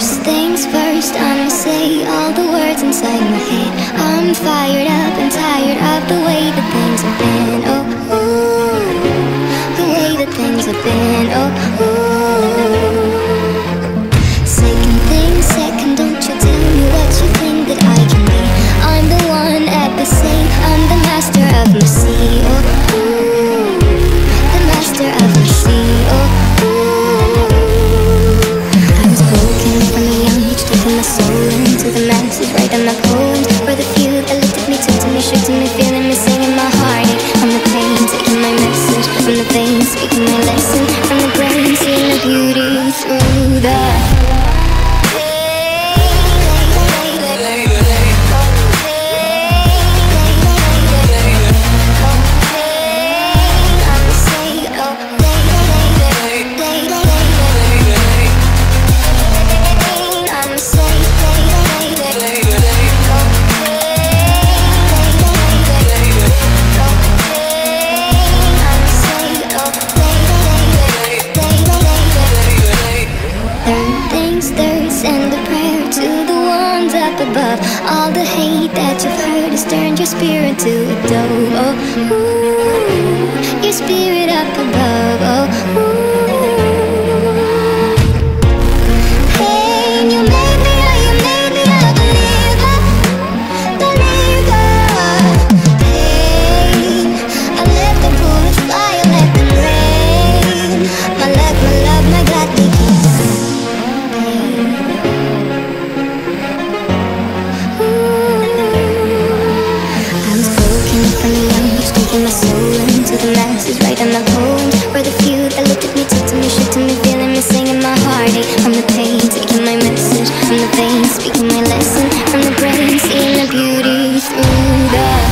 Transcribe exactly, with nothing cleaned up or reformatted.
First things first, I'ma say all the words inside my head. I'm fired up and tired of the way that things have been. Oh, ooh, the way that things have been. Oh, ooh. Second thing, second, don't you tell me what you think that I can be. I'm the one at the same, I'm the master of my sea. Oh, ooh, the master of my sea. Oh, my soul into the masses, write on my poems for the few that looked at me, took to me, shook to me, feeling me, singing my heartache. I'm the pain, taking my message from the veins, speaking my lesson from the brain, seeing the beauty through the above. All the hate that you've heard has turned your spirit to a dove. Oh, ooh, your spirit up above. Oh, ooh. Hey, you made me, oh, you made me a believer, believer. Pain, I let them bullets fly, I let them rain. My love, my love, my godly kiss. My soul into the masses, right on my bones for the few that looked at me, took to me, shook to me, feeling me, singing my heartache. From the pain, taking my message from the veins, speaking my lesson from the brain, seeing the beauty through the